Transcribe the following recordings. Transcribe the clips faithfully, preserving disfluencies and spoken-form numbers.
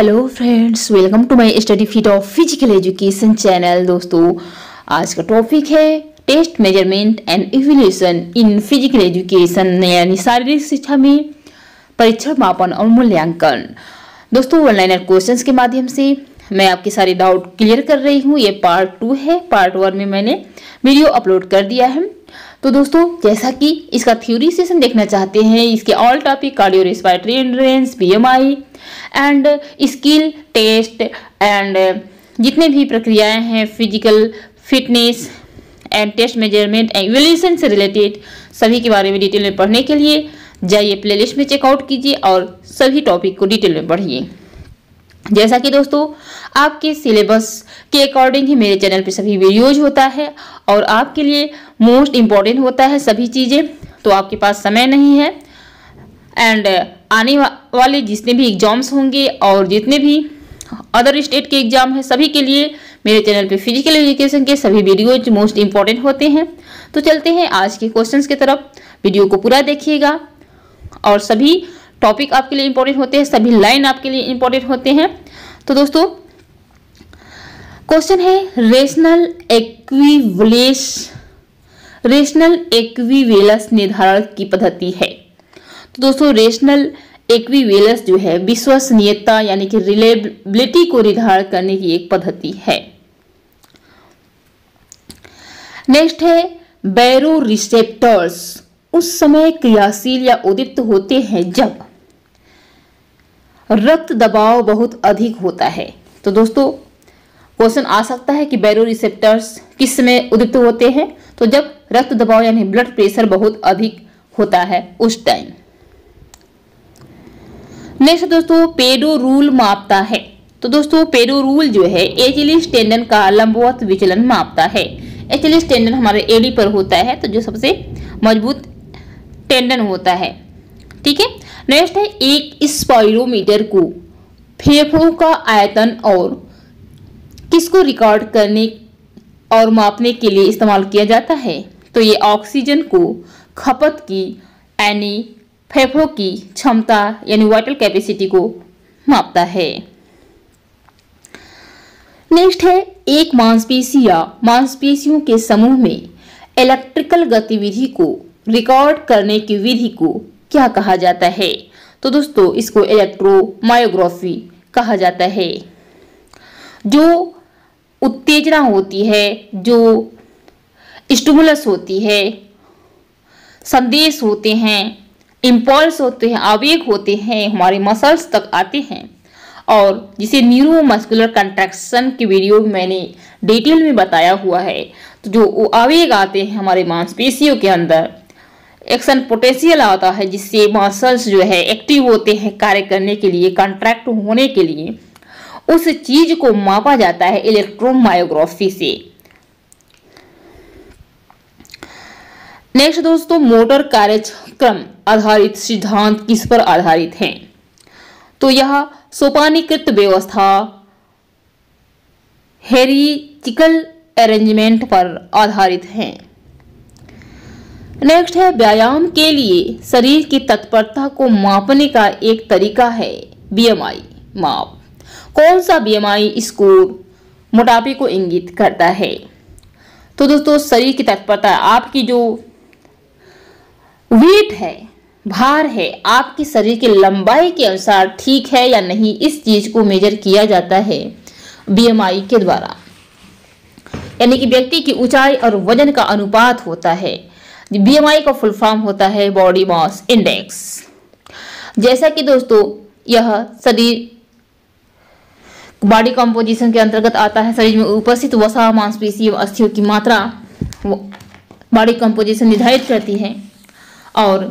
Hello friends, welcome to my study fit of physical education channel. दोस्तों, आज का topic है test, measurement and evaluation in physical education, यानी शारीरिक शिक्षा में परीक्षण, मापन और मूल्यांकन। दोस्तों, वन लाइनर क्वेश्चंस के माध्यम से मैं आपके सारे डाउट क्लियर कर रही हूँ। ये पार्ट टू है। पार्ट वन में मैंने वीडियो अपलोड कर दिया है। तो दोस्तों, जैसा कि इसका थ्योरी सेशन देखना चाहते हैं, इसके all topic cardio respiratory endurance, BMI and skill test and जितने भी प्रक्रियाएं हैं physical fitness and test measurement and evaluation से रिलेटेड, सभी के बारे में डिटेल में पढ़ने के लिए जाइए प्लेलिस्ट में चेकआउट कीजिए और सभी टॉपिक को डिटेल में पढ़िए। जैसा कि दोस्तों आपके सिलेबस के अकॉर्डिंग ही मेरे चैनल पे सभी वीडियोज होता है और आपके लिए मोस्ट इम्पॉर्टेंट होता है सभी चीज़ें। तो आपके पास समय नहीं है एंड आने वाले जितने भी एग्ज़ाम्स होंगे और जितने भी अदर स्टेट के एग्ज़ाम हैं, सभी के लिए मेरे चैनल पे फिजिकल एजुकेशन के सभी वीडियोज मोस्ट इम्पॉर्टेंट होते हैं। तो चलते हैं आज के क्वेश्चंस की तरफ। वीडियो को पूरा देखिएगा और सभी टॉपिक आपके लिए इम्पोर्टेंट होते हैं, सभी लाइन आपके लिए इम्पोर्टेंट होते हैं। तो दोस्तों, क्वेश्चन है रेशनल एक्विवेलेंस रेशनल एक्विवेलेंस निर्धारण की पद्धति है। तो दोस्तों, रेशनल एक्विवेलेंस जो है विश्वसनीयता यानी कि रिलेबिलिटी को निर्धारण करने की एक पद्धति है। नेक्स्ट है बैरोरिसेप्टर्स उस समय क्रियाशील या उद्दीप्त होते हैं जब रक्त दबाव बहुत अधिक होता है। तो दोस्तों, क्वेश्चन आ सकता है कि बैरोरिसेप्टर्स किस समय उद्दीप्त होते हैं, तो जब रक्त दबाव यानी ब्लड प्रेशर बहुत अधिक होता है उस टाइम। नेक्स्ट दोस्तों, पेडो रूल मापता है। तो दोस्तों, पेडो रूल जो है एचिलिस टेंडन का लंबवत विचलन मापता है। एचिलिस टेंडन हमारे एडी पर होता है, तो जो सबसे मजबूत टेंडन होता है, ठीक है। नेक्स्ट है एक स्पाइरोमीटर को फेफड़ों का आयतन और किसको रिकॉर्ड करने और मापने के लिए इस्तेमाल किया जाता है। तो ये ऑक्सीजन को खपत की यानी फेफड़ों की क्षमता यानी वाइटल कैपेसिटी को मापता है। नेक्स्ट है एक मांसपेशी या मांसपेशियों के समूह में इलेक्ट्रिकल गतिविधि को रिकॉर्ड करने की विधि को क्या कहा जाता है। तो दोस्तों, इसको इलेक्ट्रोमायोग्राफी कहा जाता है। जो उत्तेजना होती है, जो स्टिमुलस होती है, संदेश होते हैं, इम्पल्स होते हैं, आवेग होते हैं, हमारे मसल्स तक आते हैं और जिसे न्यूरोमस्कुलर कंट्रैक्शन की वीडियो में मैंने डिटेल में बताया हुआ है। तो जो आवेग आते हैं हमारे मांसपेशियों के अंदर, एक्शन पोटेंशियल आता है जिससे मसल्स जो है एक्टिव होते हैं कार्य करने के लिए, कंट्रैक्ट होने के लिए, उस चीज को मापा जाता है इलेक्ट्रोमायोग्राफी से। नेक्स्ट दोस्तों, मोटर कार्यक्रम आधारित सिद्धांत किस पर आधारित हैं। तो यह सोपानीकृत व्यवस्था, हेरिचिकल अरेंजमेंट पर आधारित हैं। नेक्स्ट है व्यायाम के लिए शरीर की तत्परता को मापने का एक तरीका है बीएमआई माप। कौन सा बीएमआई स्कोर मोटापे को इंगित करता है। तो दोस्तों, शरीर की तत्परता आपकी जो वेट है, भार है, आपके शरीर की लंबाई के अनुसार ठीक है या नहीं, इस चीज को मेजर किया जाता है बीएमआई के द्वारा। यानी कि व्यक्ति की ऊंचाई और वजन का अनुपात होता है। बीएमआई का फुल फॉर्म होता है बॉडी मास इंडेक्स। जैसा कि दोस्तों, यह शरीर बॉडी कॉम्पोजिशन के अंतर्गत आता है। शरीर में उपस्थित वसा, मांसपेशी एवं अस्थियों की मात्रा बॉडी कॉम्पोजिशन निर्धारित करती है। और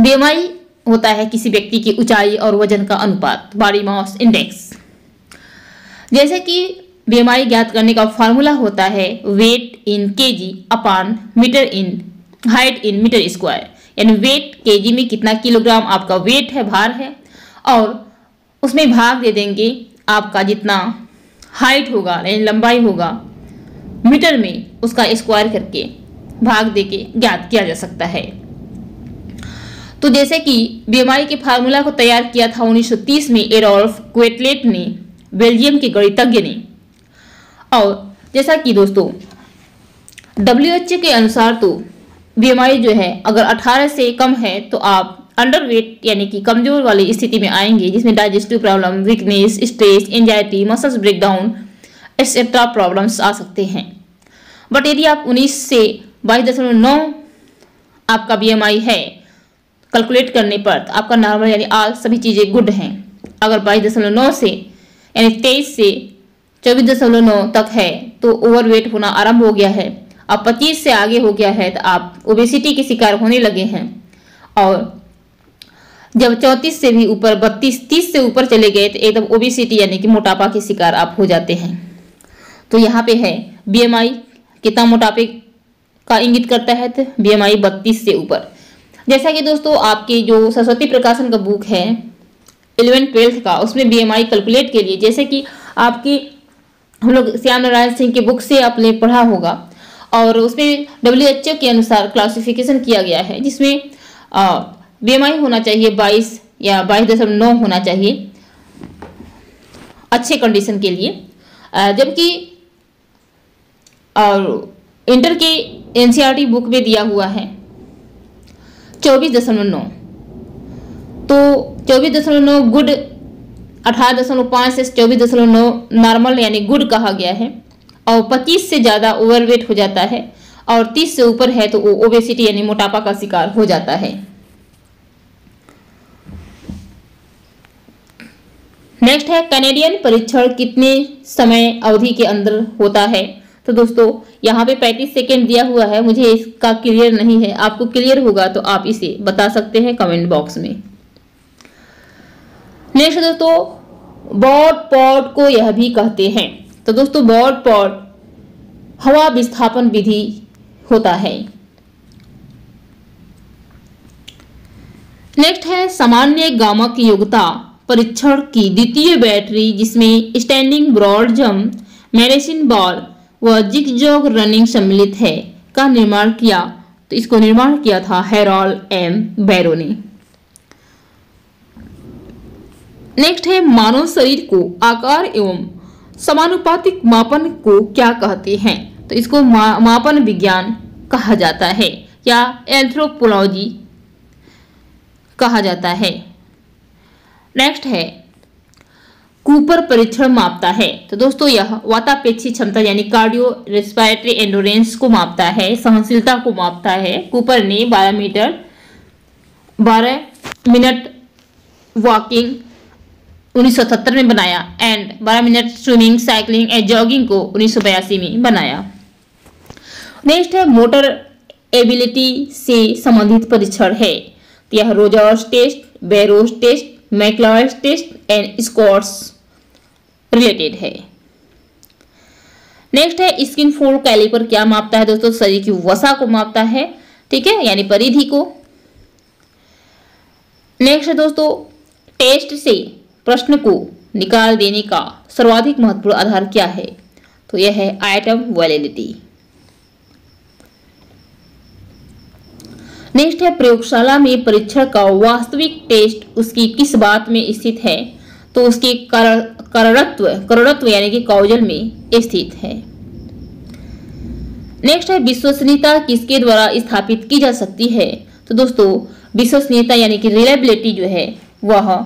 बीएमआई होता है किसी व्यक्ति की ऊंचाई और वजन का अनुपात, बॉडी मास इंडेक्स। जैसे कि बीएमआई ज्ञात करने का फार्मूला होता है weight in kg upon meter in height in meter square, यानी वेट केजी में कितना किलोग्राम आपका वेट है, भार है, और उसमें भाग दे देंगे आपका जितना हाइट होगा यानी लंबाई होगा मीटर में, उसका स्क्वायर करके भाग दे के ज्ञात किया जा सकता है। तो जैसे कि बीमारी के फार्मूला को तैयार किया था उन्नीस सौ तीस में एडोल्फ क्वेटलेट ने, बेल्जियम के गणितज्ञ ने। और जैसा कि दोस्तों डब्ल्यू एच ओ के अनुसार तो बीमारी जो है अगर अठारह से कम है तो आप अंडरवेट यानी कि कमजोर वाली स्थिति में आएंगे, जिसमें digestive problem, weakness, stress, anxiety, muscles breakdown etcetera problems आ सकते हैं। बट यदि आप उन्नीस से बाईस दशमलव नौ आपका बी एम आई है कैलकुलेट करने पर, तो आपका नॉर्मल यानी आल सभी चीज़ें गुड हैं। अगर बाईस दशमलव नौ से यानी तेईस से चौबीस दशमलव नौ तक है तो ओवरवेट होना आरंभ हो गया है। अब पच्चीस से आगे हो गया है तो आप ओबेसिटी के शिकार होने लगे हैं। और जब चौंतीस से भी ऊपर, बत्तीस तीस से ऊपर चले गए तो एकदम ओबेसिटी यानी कि मोटापा के शिकार आप हो जाते हैं। तो यहाँ पे है बीएमआई कितना मोटापे का इंगित करता है, तो बीएमआई बत्तीस से ऊपर। जैसा कि दोस्तों आपके जो सरस्वती प्रकाशन का बुक है इलेवन ट्वेल्थ का, उसमें बीएमआई कैलकुलेट के लिए जैसे कि आपकी हम लोग श्याम नारायण सिंह की बुक से आपने पढ़ा होगा, और उसमें डब्ल्यू एच ओ के अनुसार क्लासिफिकेशन किया गया है, जिसमें बीएमआई होना चाहिए बाईस या बाईस दशमलव नौ होना चाहिए अच्छे कंडीशन के लिए। जबकि और इंटर के एनसीईआरटी बुक में दिया हुआ है चौबीस दशमलव नौ, तो चौबीस दशमलव नौ गुड, अठारह दशमलव पाँच से चौबीस दशमलव नौ नॉर्मल यानी गुड कहा गया है। और पच्चीस से ज़्यादा ओवरवेट हो जाता है, और तीस से ऊपर है तो वो ओबेसिटी यानी मोटापा का शिकार हो जाता है। नेक्स्ट है कैनेडियन परीक्षण कितने समय अवधि के अंदर होता है। तो दोस्तों यहाँ पे पैंतीस सेकेंड दिया हुआ है, मुझे इसका क्लियर नहीं है, आपको क्लियर होगा तो आप इसे बता सकते हैं कमेंट बॉक्स में। नेक्स्ट दोस्तों बॉड पॉड को यह भी कहते हैं। तो दोस्तों बॉड पॉड हवा विस्थापन विधि होता है। नेक्स्ट है सामान्य गामक योग्यता परीक्षण की द्वितीय बैटरी, जिसमें standing broad jump, medicine ball व जिगजॉग रनिंग सम्मिलित है, का निर्माण किया। तो इसको निर्माण किया था हेरोल्ड एम बैरो ने। नेक्स्ट है मानव शरीर को आकार एवं समानुपातिक मापन को क्या कहते हैं। तो इसको मा, मापन विज्ञान कहा जाता है या एंथ्रोपोलॉजी कहा जाता है। नेक्स्ट है कूपर परीक्षण मापता है। तो दोस्तों यह वातापेक्षी क्षमता यानी कार्डियो रेस्पिरेटरी एंडोरेंस को मापता है, सहनशीलता को मापता है। कूपर ने बारह मीटर बारह मिनट वॉकिंग उन्नीस सौ सत्तर में बनाया, एंड बारह minute swimming, cycling and jogging को उन्नीस सौ बयासी में बनाया। नेक्स्ट है मोटर एबिलिटी से संबंधित परीक्षण है। तो यह Rogers test, Barrow's test, McCloy test and Scott's related है। नेक्स्ट है स्किन फोल्ड कैलिपर क्या मापता है। दोस्तों शरीर की वसा को मापता है, ठीक है, यानी परिधि को। नेक्स्ट है दोस्तों टेस्ट से प्रश्न को निकाल देने का सर्वाधिक महत्वपूर्ण आधार क्या है। तो यह है आइटम वैलिडिटी। नेक्स्ट है प्रयोगशाला में परीक्षण का वास्तविक टेस्ट उसकी किस बात में स्थित है। तो उसके कारणत्व कारणत्व यानी कि कॉजल में स्थित है। नेक्स्ट है विश्वसनीयता किसके द्वारा स्थापित की जा सकती है। तो दोस्तों विश्वसनीयता यानी कि रिलायबिलिटी जो है वह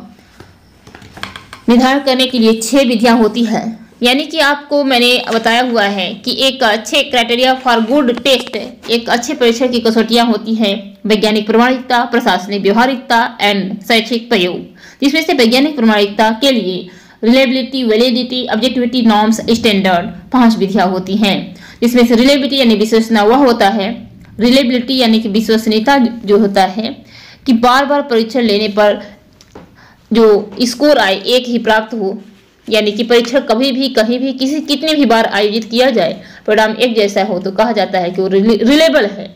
निर्धारण करने के लिए छह विधियां होती है। यानी कि आपको मैंने बताया हुआ है कि एक अच्छे क्राइटेरिया फॉर गुड टेस्ट, एक अच्छे परीक्षण की कसौटियाँ होती है वैज्ञानिक प्रमाणिकता, प्रशासनिक व्यवहारिकता एंड शैक्षिक प्रयोग, जिसमें से वैज्ञानिक प्रमाणिकता के लिए reliability, validity, objectivity, norms, standard पांच विधियाँ होती हैं। जिसमें से रिलेबिलिटी यानी विश्वसनीयता वह होता है, रिलेबिलिटी यानी कि विश्वसनीयता जो होता है कि बार बार परीक्षण लेने पर जो स्कोर आए एक ही प्राप्त हो, यानी कि परीक्षण कभी भी कहीं भी किसी कितने भी बार आयोजित किया जाए परिणाम एक जैसा हो तो कहा जाता है कि वो रिलेबल है।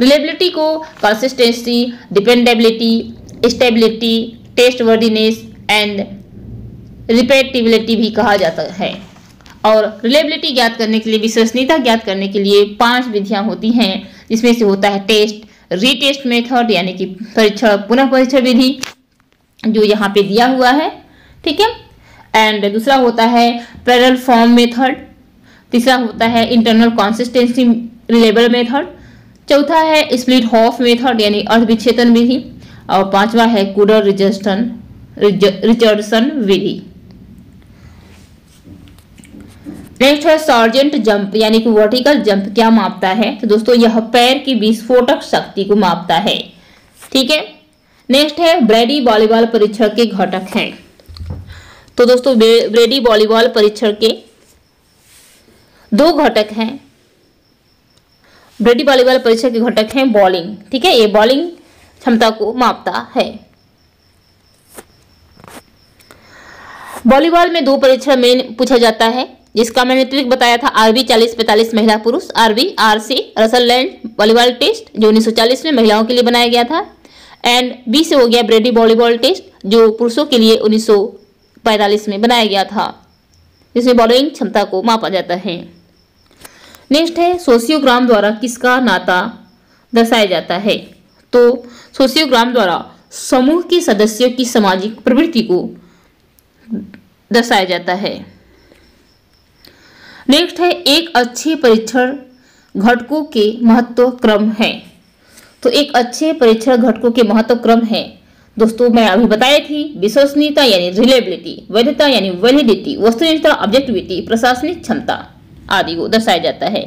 रिलेबिलिटी को consistency, dependability, stability, test worthiness and repeatability भी कहा जाता है। और रिलेबिलिटी ज्ञात करने के लिए, विश्वसनीयता ज्ञात करने के लिए पांच विधियां होती हैं, जिसमें से होता है टेस्ट, रीटेस्ट मेथड यानी कि परीक्षा पुनः परीक्षा विधि जो यहाँ पे दिया हुआ है, ठीक है। एंड दूसरा होता है पैरेलल फॉर्म मेथड, तीसरा होता है इंटरनल कंसिस्टेंसी लेवल मेथड, चौथा है स्प्लिट हॉफ मेथड यानी अर्धविच्छेदन विधि, और पांचवा है कुडर रिचर्डसन रिचर्डसन विधि। नेक्स्ट है सर्जेंट जंप यानी कि वर्टिकल जंप क्या मापता है, तो दोस्तों यह पैर की विस्फोटक शक्ति को मापता है, ठीक है। नेक्स्ट है ब्रैडी वॉलीबॉल परीक्षण के घटक हैं, तो दोस्तों ब्रैडी वॉलीबॉल परीक्षण के दो घटक हैं, ब्रैडी वॉलीबॉल परीक्षण के घटक हैं बॉलिंग, ठीक है, ये बॉलिंग क्षमता को मापता है। वॉलीबॉल में दो परीक्षण में पूछा जाता है, जिसका मैंने ट्रिक बताया था आरबी चालीस पैंतालीस महिला पुरुष, आरबी आर से रसललैंड वॉलीबॉल टेस्ट जो उन्नीस सौ चालीस में महिलाओं के लिए बनाया गया था, एंड बी से हो गया ब्रैडी वॉलीबॉल टेस्ट जो पुरुषों के लिए उन्नीस सौ पैंतालीस में बनाया गया था, जिसमें बॉलिंग क्षमता को मापा जाता है। नेक्स्ट है सोशियोग्राम द्वारा किसका नाता दर्शाया जाता है, तो सोशियोग्राम द्वारा समूह के सदस्यों की सामाजिक प्रवृत्ति को दर्शाया जाता है। नेक्स्ट है एक अच्छे परीक्षण घटकों के महत्व क्रम है, तो एक अच्छे परीक्षण घटकों के महत्व क्रम है दोस्तों मैं अभी बताई थी, विश्वसनीयता यानी रिलायबिलिटी, वैधता यानी वैलिडिटी, वस्तुनिष्ठता ऑब्जेक्टिविटी, प्रशासनिक क्षमता आदि को दर्शाया जाता है।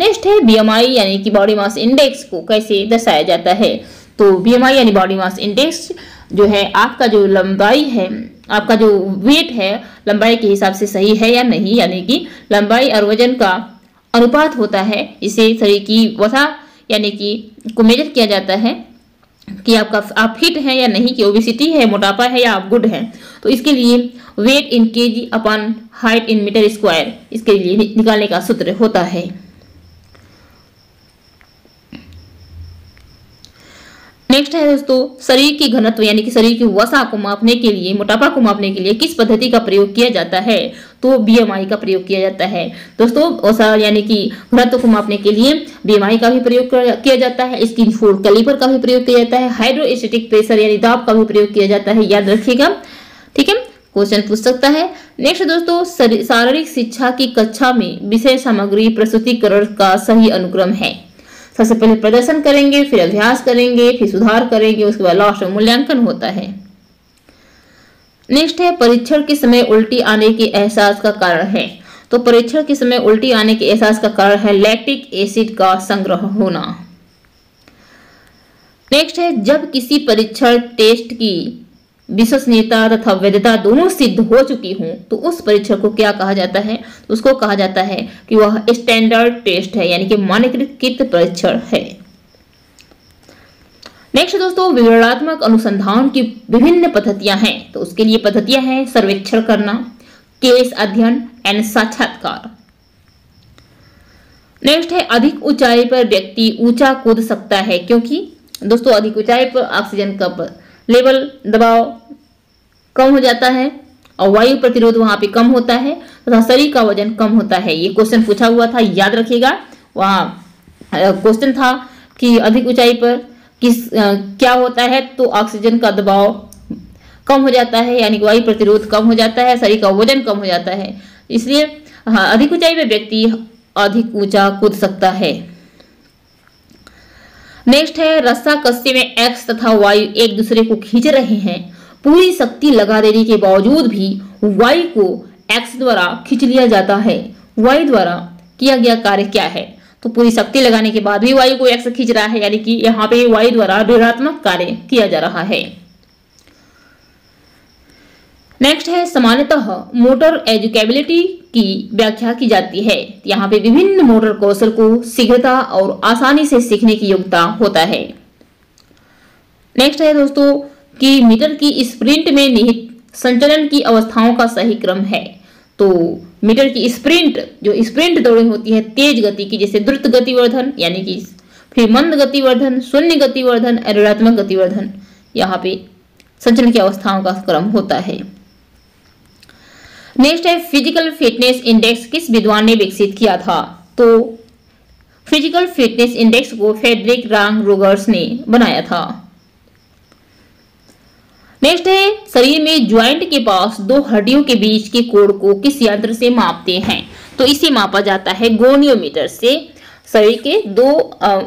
नेक्स्ट है बीएमआई यानी कि बॉडी मास इंडेक्स को कैसे दर्शाया जाता है, तो बीएमआई यानी बॉडी मास इंडेक्स जो है आपका जो लंबाई है, आपका जो वेट है लंबाई के हिसाब से सही है या नहीं, यानी कि लंबाई और वजन का अनुपात होता है, इसे शरीर की वसा यानी कि को मेजर किया जाता है कि आपका आप फिट हैं या नहीं, कि ओबेसिटी है, मोटापा है या आप गुड हैं, तो इसके लिए weight in kg upon height in meter square इसके लिए निकालने का सूत्र होता है। नेक्स्ट है दोस्तों शरीर की घनत्व यानी कि शरीर की वसा को मापने के लिए, मोटापा को मापने के लिए किस पद्धति का प्रयोग किया जाता है, तो बीएमआई का प्रयोग किया जाता है दोस्तों। वसा यानी कि घनत्व को मापने के लिए बीएमआई का भी प्रयोग किया जाता है, स्किन फोल्ड कैलिपर का भी प्रयोग किया जाता है, हाइड्रोस्टेटिक प्रेशर यानी दाब का भी प्रयोग किया जाता है, याद रखिएगा, ठीक है, क्वेश्चन पूछ सकता है। नेक्स्ट दोस्तों शारीरिक शिक्षा की कक्षा में विषय सामग्री प्रस्तुतिकरण का सही अनुक्रम है, सबसे पहले प्रदर्शन करेंगे, फिर अभ्यास करेंगे, फिर सुधार करेंगे, उसके बाद लास्ट में मूल्यांकन होता है। नेक्स्ट है परीक्षण के समय उल्टी आने के एहसास का कारण है, तो परीक्षण के समय उल्टी आने के एहसास का कारण है लैक्टिक एसिड का संग्रह होना। नेक्स्ट है जब किसी परीक्षण टेस्ट की विश्वसनीयता तथा वैधता दोनों सिद्ध हो चुकी हों तो उस परीक्षण को क्या कहा जाता है, उसको कहा जाता है कि वह स्टैंडर्ड टेस्ट है यानी कि मानकीकृत परीक्षण है। नेक्स्ट दोस्तों विवरणात्मक अनुसंधान की विभिन्न पद्धतियां हैं, तो उसके लिए पद्धतियां हैं सर्वेक्षण करना, केस अध्ययन एंड साक्षात्कार। नेक्स्ट है अधिक ऊंचाई पर व्यक्ति ऊंचा कूद सकता है, क्योंकि दोस्तों अधिक ऊंचाई पर ऑक्सीजन का लेवल दबाव कम हो जाता है और वायु प्रतिरोध वहां पे कम होता है तथा शरीर का वजन कम होता है। ये क्वेश्चन पूछा हुआ था, याद रखिएगा, वहाँ क्वेश्चन था कि अधिक ऊंचाई पर किस आ, क्या होता है, तो ऑक्सीजन का दबाव कम हो जाता है यानी वायु प्रतिरोध कम हो जाता है, शरीर का वजन कम हो जाता है, इसलिए हाँ अधिक ऊंचाई पर व्यक्ति अधिक ऊंचा कूद सकता है। नेक्स्ट है रस्साकसी में एक्स तथा वायु एक दूसरे को खींच रहे हैं, पूरी शक्ति लगा देने के बावजूद भी वायु को एक्स द्वारा खींच लिया जाता है, वायु द्वारा किया गया कार्य क्या है, तो पूरी शक्ति लगाने के बाद भी वायु को एक्स खींच रहा है यानी कि यहाँ पे वायु द्वारा ऋणात्मक कार्य किया जा रहा है। नेक्स्ट है सामान्यतः मोटर एजुकेबिलिटी की व्याख्या की जाती है, यहाँ पे विभिन्न मोटर कौशल को शीघ्रता और आसानी से सीखने की योग्यता होता है। नेक्स्ट है दोस्तों कि मीटर की स्प्रिंट में निहित संचलन की अवस्थाओं का सही क्रम है, तो मीटर की स्प्रिंट जो स्प्रिंट दौड़ें होती है तेज गति की, जैसे द्रुत गतिवर्धन यानी कि फिर मंद गतिवर्धन, शून्य गतिवर्धन, ऋणात्मक गतिवर्धन, यहाँ पे संचलन की अवस्थाओं का क्रम होता है। नेक्स्ट है फिजिकल फिटनेस इंडेक्स किस विद्वान ने विकसित किया था, तो फिजिकल फिटनेस इंडेक्स को फ्रेडरिक रांग रोगर्स ने बनाया था। नेक्स्ट है, शरीर में ज्वाइंट के पास दो हड्डियों के बीच के कोण को किस यंत्र से मापते हैं? तो इसे मापा जाता है गोनियोमीटर से। शरीर के दो आ,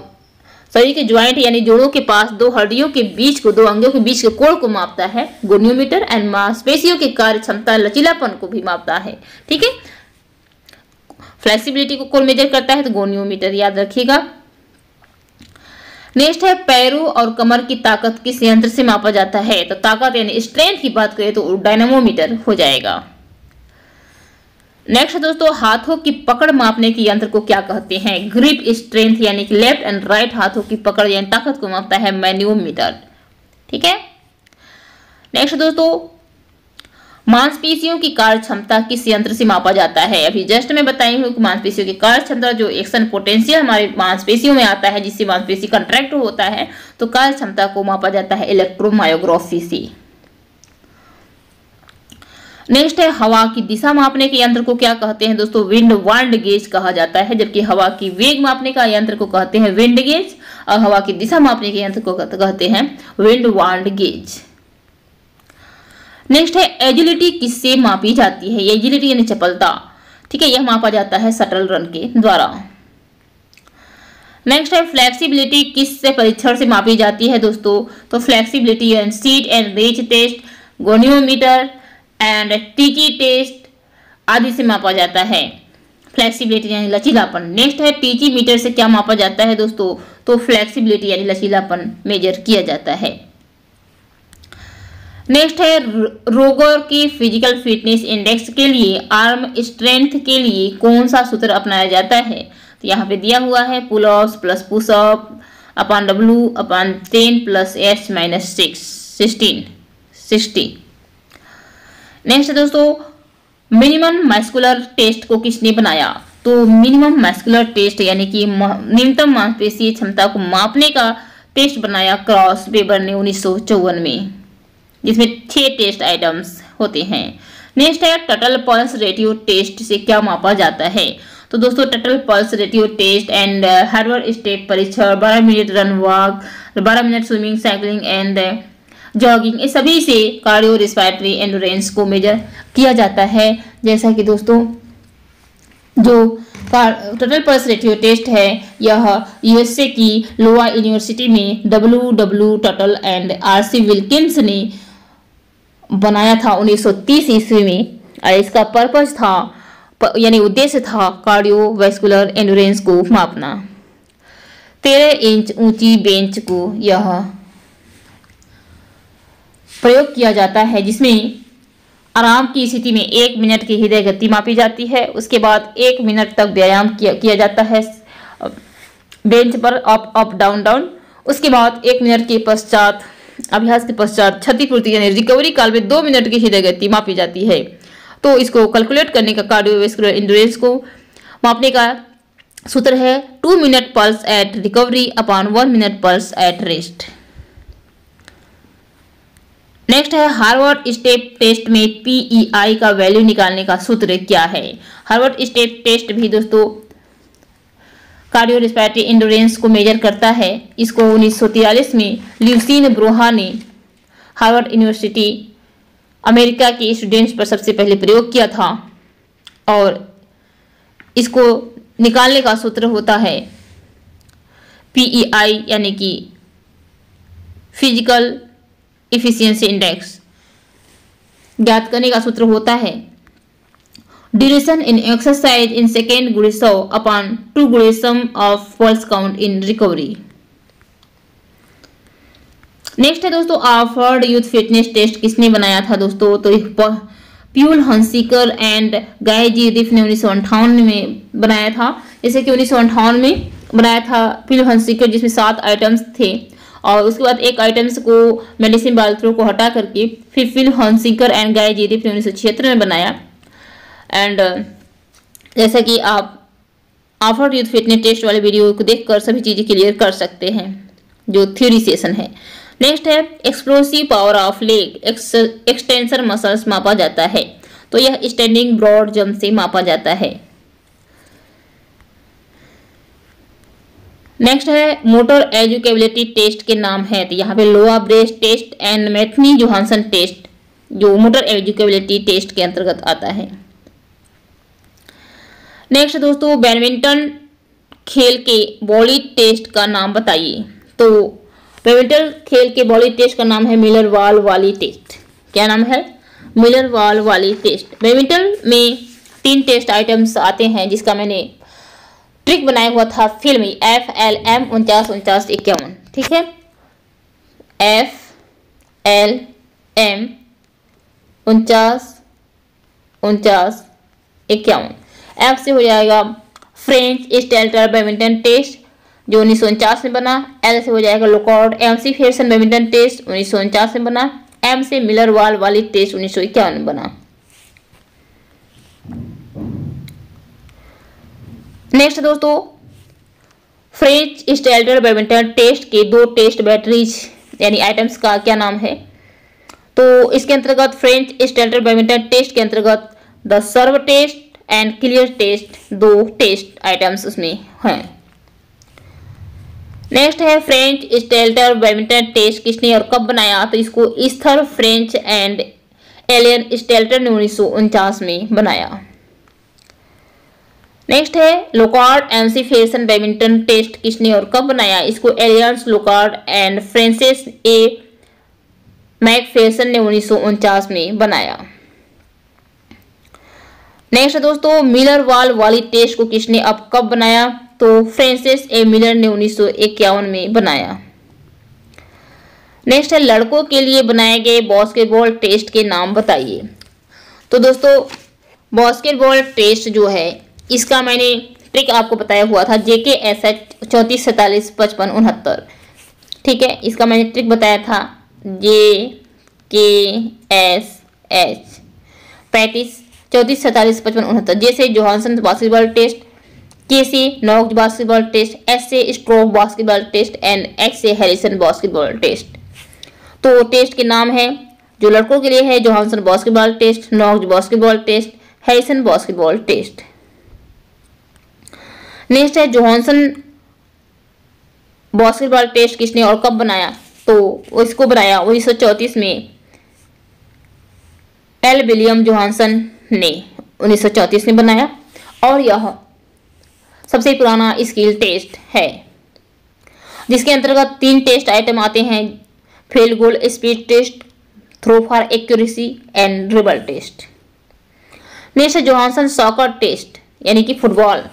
शरीर के ज्वाइंट यानी जोड़ों के पास दो हड्डियों के बीच को दो अंगों के बीच के कोण को मापता है गोनियोमीटर एंड मांसपेशियों के कार्य क्षमता लचीलापन को भी मापता है। ठीक है, फ्लेक्सिबिलिटी को कोण मेजर करता है तो गोनियोमीटर याद रखिएगा। नेक्स्ट है, पैरों और कमर की ताकत किस यंत्र से मापा जाता है? तो ताकत यानी स्ट्रेंथ की बात करें तो डायनेमोमीटर हो जाएगा। नेक्स्ट दोस्तों, हाथों की पकड़ मापने के यंत्र को क्या कहते हैं? ग्रिप स्ट्रेंथ यानी कि लेफ्ट एंड राइट हाथों की पकड़ यानी ताकत को मापता है मैन्योमीटर। ठीक है, नेक्स्ट दोस्तों, मांसपेशियों की कार्य क्षमता किस यंत्र से मापा जाता है? अभी जस्ट मैं बताई हूँ कि मांसपेशियों की कार्य क्षमता जो एक्शन पोटेंशियल हमारे मांसपेशियों में आता है जिससे मांसपेशी कंट्रैक्ट होता है, तो कार्य क्षमता को मापा जाता है इलेक्ट्रोमायोग्राफी से। नेक्स्ट है, हवा की दिशा मापने के यंत्र को क्या कहते हैं? दोस्तों विंड वार्ड गेज कहा जाता है, जबकि हवा की वेग मापने का यंत्र को कहते हैं विंड गेज और हवा की दिशा मापने के यंत्र को कहते हैं विंड वार्ड गेज। नेक्स्ट है, एजिलिटी किससे मापी जाती है? एजिलिटी यानी चपलता, ठीक है, यह मापा जाता है शटल रन के द्वारा। नेक्स्ट है, फ्लेक्सिबिलिटी किससे परीक्षण से मापी जाती है? दोस्तों तो flexibility and sit and reach test, goniometer and TG test आदि से मापा जाता है फ्लेक्सिबिलिटी यानी लचीलापन। नेक्स्ट है, टीजी मीटर से क्या मापा जाता है? दोस्तों तो फ्लेक्सिबिलिटी यानी लचीलापन मेजर किया जाता है। नेक्स्ट है, रोगर के फिजिकल फिटनेस इंडेक्स के लिए आर्म स्ट्रेंथ के लिए कौन सा सूत्र अपनाया जाता है? तो यहाँ पे दिया हुआ है pullups plus pushup upon W upon ten plus H minus six sixteen sixty. Next दोस्तों, मिनिमम मस्कुलर टेस्ट को किसने बनाया? तो मिनिमम मस्कुलर टेस्ट यानी कि न्यूनतम मांसपेशीय क्षमता को मापने का टेस्ट बनाया क्रॉस वेबर ने उन्नीस सौ चौवन में, जिसमें छह टेस्ट आइटम्स होते हैं। नेक्स्ट है, टटल पल्स रेटियो टेस्ट से क्या मापा जाता है? तो दोस्तों Tuttle pulse ratio test and Harvard step परीक्षण, बारह मिनट रन वॉक, बारह minute swimming, cycling and jogging, इस सभी से कार्डियो रेस्पिरेटरी एंडोरेंस को मेजर किया जाता है। जैसा कि दोस्तों जो टोटल पल्स रेटियो टेस्ट है यह यूएसए की लोवा यूनिवर्सिटी में W W Tuttle and RC Wilkins ने बनाया था उन्नीस सौ तीस ईस्वी में, और इसका पर्पस था यानी उद्देश्य था कार्डियो वैस्कुलर एंडोरेंस को मापना। तेरह इंच ऊंची बेंच को यह प्रयोग किया जाता है, जिसमें आराम की स्थिति में एक मिनट की हृदय गति मापी जाती है, उसके बाद एक मिनट तक व्यायाम किया किया जाता है बेंच पर अप अप डाउन डाउन, उसके बाद एक मिनट के पश्चात अभ्यास के पश्चात क्षतिपूर्ति यानी रिकवरी काल में दो मिनट की हृदय गति मापी जाती है। तो इसको कैलकुलेट करने का कार्डियोवैस्कुलर एंडोरेंस को मापने का सूत्र है two minute pulse at recovery upon one minute pulse at rest. Next है, हार्वर्ड स्टेप टेस्ट में पीईआई का वैल्यू निकालने का सूत्र क्या है? हार्वर्ड स्टेप टेस्ट भी दोस्तों कार्डियो रेस्पिरेटरी एंडोरेंस को मेजर करता है। इसको उन्नीस सौ तिरालीस में ल्यूसीन ब्रोहा ने हार्वर्ड यूनिवर्सिटी अमेरिका के स्टूडेंट्स पर सबसे पहले प्रयोग किया था और इसको निकालने का सूत्र होता है पीईआई यानी कि फिजिकल इफिशियंसी इंडेक्स। ज्ञात करने का सूत्र होता है duration in exercise in second गुणे सौ अपॉन टू गुणे sum of pulse count in recovery. Next है दोस्तों, ऑक्सफोर्ड यूथ फिटनेस टेस्ट किसने बनाया था? दोस्तों तो प्यूल हंसिकर एंड गाय जी रिफ ने उन्नीस सौ अंठावन में बनाया था। जैसे कि उन्नीस सौ अंठावन में बनाया था प्यूल हंसिकर, जिसमें सात आइटम्स थे और उसके बाद एक आइटम्स को मेडिसिन बाल्थ्रो को हटा करके फिर फिल हॉन्सिकर एंड गाय जी रिफ ने उन्नीस सौ छिहत्तर में बनाया। एंड जैसा कि आप ऑक्सफोर्ड यूथ फिटनेस टेस्ट वाले वीडियो को देखकर सभी चीज़ें क्लियर कर सकते हैं जो थ्योरी सेशन है। नेक्स्ट है, explosive power of leg extensor muscles मापा जाता है, तो यह स्टैंडिंग ब्रॉड जंप से मापा जाता है। नेक्स्ट है मोटर एजुकेबिलिटी टेस्ट के नाम है, तो यहाँ पे Iowa breast test and Metheny Johnson test जो मोटर एजुकेबिलिटी टेस्ट के अंतर्गत आता है। नेक्स्ट दोस्तों बैडमिंटन खेल के बॉडी टेस्ट का नाम बताइए, तो बैडमिंटन खेल के बॉडी टेस्ट का नाम है मिलर वाल वाली टेस्ट। क्या नाम है? मिलर वाल वाली टेस्ट। बैडमिंटन में तीन टेस्ट आइटम्स आते हैं जिसका मैंने ट्रिक बनाया हुआ था फिल्म एफ एल एम उनचास उनचास इक्यावन, ठीक है, एफ एल एम उनचास उनचास इक्यावन। एफ से हो जाएगा फ्रेंच स्टेल्टर बैडमिंटन टेस्ट जो उन्नीस सौ उनचास में बना, एल से हो जाएगा Lockhart McPherson badminton test उन्नीस सौ उनचास में बना, एम से मिलर वाल वाली टेस्ट उन्नीस सौ इक्यावन में बना। नेक्स्ट दोस्तों फ्रेंच स्टेल्टर बैडमिंटन टेस्ट के दो टेस्ट बैटरीज यानी आइटम्स का क्या नाम है, तो इसके अंतर्गत फ्रेंच स्टेल्टर बैडमिंटन टेस्ट के अंतर्गत the serve test and clear test दो टेस्ट आइटम्स उसमें हैं। नेक्स्ट है फ्रेंच स्टेल्टर बैडमिंटन टेस्ट किसने और कब बनाया, तो इसको Esther French and Evelyn Stalter ने उन्नीस सौ उनचास में बनाया। नेक्स्ट है लुकआउट एमसी फेडरसन बैडमिंटन टेस्ट किसने और कब बनाया, इसको Aileen's Lockhart and Frances A McPherson ने उन्नीस सौ उनचास में बनाया। नेक्स्ट दोस्तों मिलर वाल वाली टेस्ट को किसने अब कब बनाया, तो फ्रांसिस ए मिलर ने उन्नीस सौ इक्यावन में बनाया। नेक्स्ट है लड़कों के लिए बनाए गए बास्केटबॉल टेस्ट के नाम बताइए, तो दोस्तों बास्केटबॉल टेस्ट जो है इसका मैंने ट्रिक आपको बताया हुआ था जेके एस एच चौंतीस सैंतालीस पचपन उनहत्तर, ठीक है, इसका मैंने ट्रिक बताया था जे के एस एच पैंतीस चौंतीस सैंतालीस पचपन उनहत्तर। जे से जोहानसन बास्केटबॉल टेस्ट, के से नॉक बास्केटबॉल टेस्ट, एस से Stroup basketball test and H से हैरिसन बास्केटबॉल टेस्ट। तो टेस्ट के नाम है जो लड़कों के लिए है Johnson basketball test, Knox basketball test, Harrison basketball test. Next है जोहानसन बास्केटबॉल टेस्ट किसने और कब बनाया, तो इसको बनाया उन्नीस सौ चौंतीस में एल विलियम जोहानसन ने उन्नीस सौ चौंतीस में बनाया और यह सबसे पुराना स्किल टेस्ट है जिसके अंतर्गत तीन टेस्ट आइटम आते हैं field goal speed test, throw for accuracy and dribble test. Next है जोहानसन सॉकर टेस्ट यानी कि फुटबॉल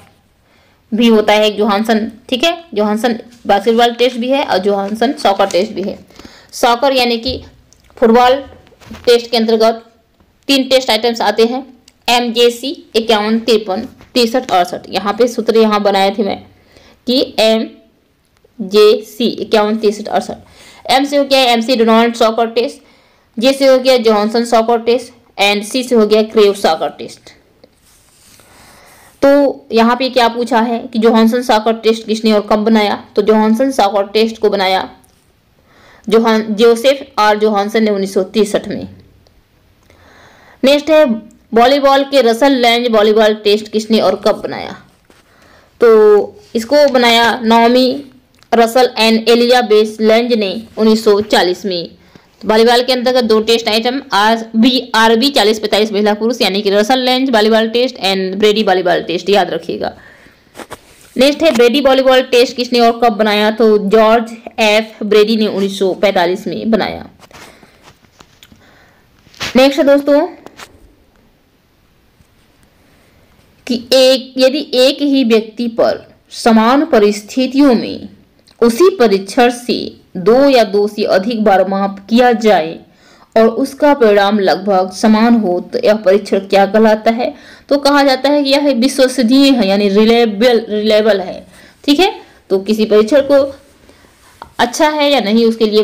भी होता है जोहानसन, ठीक है, जोहानसन बास्केटबॉल टेस्ट भी है और जोहानसन सॉकर टेस्ट भी है। सॉकर यानी कि फुटबॉल टेस्ट के अंतर्गत तीन टेस्ट आइटम्स आते हैं एम जे सी इक्यावन तिरपन तिरसठ अड़सठ। यहाँ पे सूत्र यहाँ बनाए थे मैं कि एम जे सी इक्यावन तिरसठ अड़सठ। एम से हो गया McDonald soccer test, J से हो गया Johnson soccer test and C से हो गया क्रेव सॉकर टेस्ट। तो यहाँ पे क्या पूछा है कि जोहानसन सॉकर टेस्ट किसने और कब बनाया, तो जोहानसन सॉकर टेस्ट को बनाया जोहान जोसेफ आर जोहानसन ने उन्नीस सौ तिरसठ में। नेक्स्ट है वॉलीबॉल के रसल लैंज वॉलीबॉल टेस्ट किसने और कब बनाया, तो इसको बनाया Naomi Russell and Elizabeth Lange ने उन्नीस सौ चालीस में। वॉलीबॉल के अंतर्गत दो test item R B R B चालीस पैंतालीस महिला पुरुष यानी कि Russell Lange volleyball test and Brady volleyball test, याद रखिएगा। नेक्स्ट है ब्रेडी वॉलीबॉल टेस्ट किसने और कब बनाया, तो जॉर्ज एफ ब्रेडी ने उन्नीस सौ पैंतालीस में बनाया। नेक्स्ट है दोस्तों कि एक यदि एक ही व्यक्ति पर समान परिस्थितियों में उसी परीक्षण से दो या दो से अधिक बार माप किया जाए और उसका परिणाम लगभग समान हो तो यह परीक्षण क्या कहलाता है, तो कहा जाता है कि यह विश्वसनीय है यानी रिलायबल रिलायबल है, ठीक है। तो किसी परीक्षण को अच्छा है या नहीं उसके लिए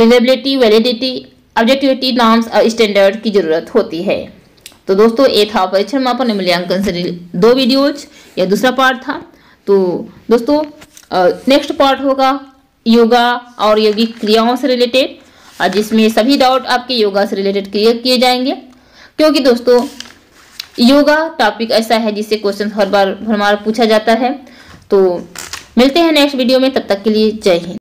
रिलायबिलिटी, वैलिडिटी, ऑब्जेक्टिविटी, नाम्स और स्टैंडर्ड की जरूरत होती है। तो दोस्तों ये था परीक्षण मापन मूल्यांकन से दो वीडियोज, यह दूसरा पार्ट था। तो दोस्तों नेक्स्ट पार्ट होगा योगा और योगिक क्रियाओं से रिलेटेड और जिसमें सभी डाउट आपके योगा से रिलेटेड क्लियर किए जाएंगे, क्योंकि दोस्तों योगा टॉपिक ऐसा है जिससे क्वेश्चन हर बार हर बार पूछा जाता है। तो मिलते हैं नेक्स्ट वीडियो में, तब तक के लिए जय हिंद।